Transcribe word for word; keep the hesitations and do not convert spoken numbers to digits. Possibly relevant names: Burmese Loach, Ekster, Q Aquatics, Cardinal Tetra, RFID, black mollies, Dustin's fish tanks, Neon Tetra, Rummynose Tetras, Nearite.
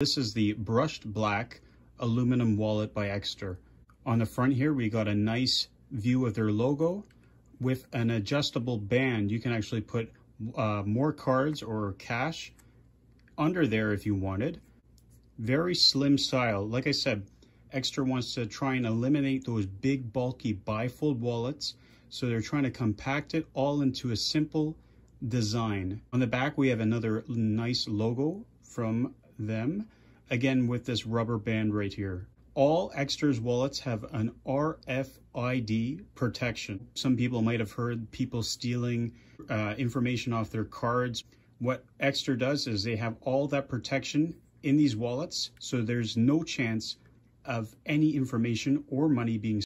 This is the brushed black aluminum wallet by Ekster. On the front here, we got a nice view of their logo. With an adjustable band, you can actually put uh, more cards or cash under there if you wanted. Very slim style. Like I said, Ekster wants to try and eliminate those big, bulky bifold wallets. So they're trying to compact it all into a simple design. On the back, we have another nice logo from them, again with this rubber band right here. All Ekster's wallets have an R F I D protection. Some people might have heard people stealing uh, information off their cards. What Ekster does is they have all that protection in these wallets, so there's no chance of any information or money being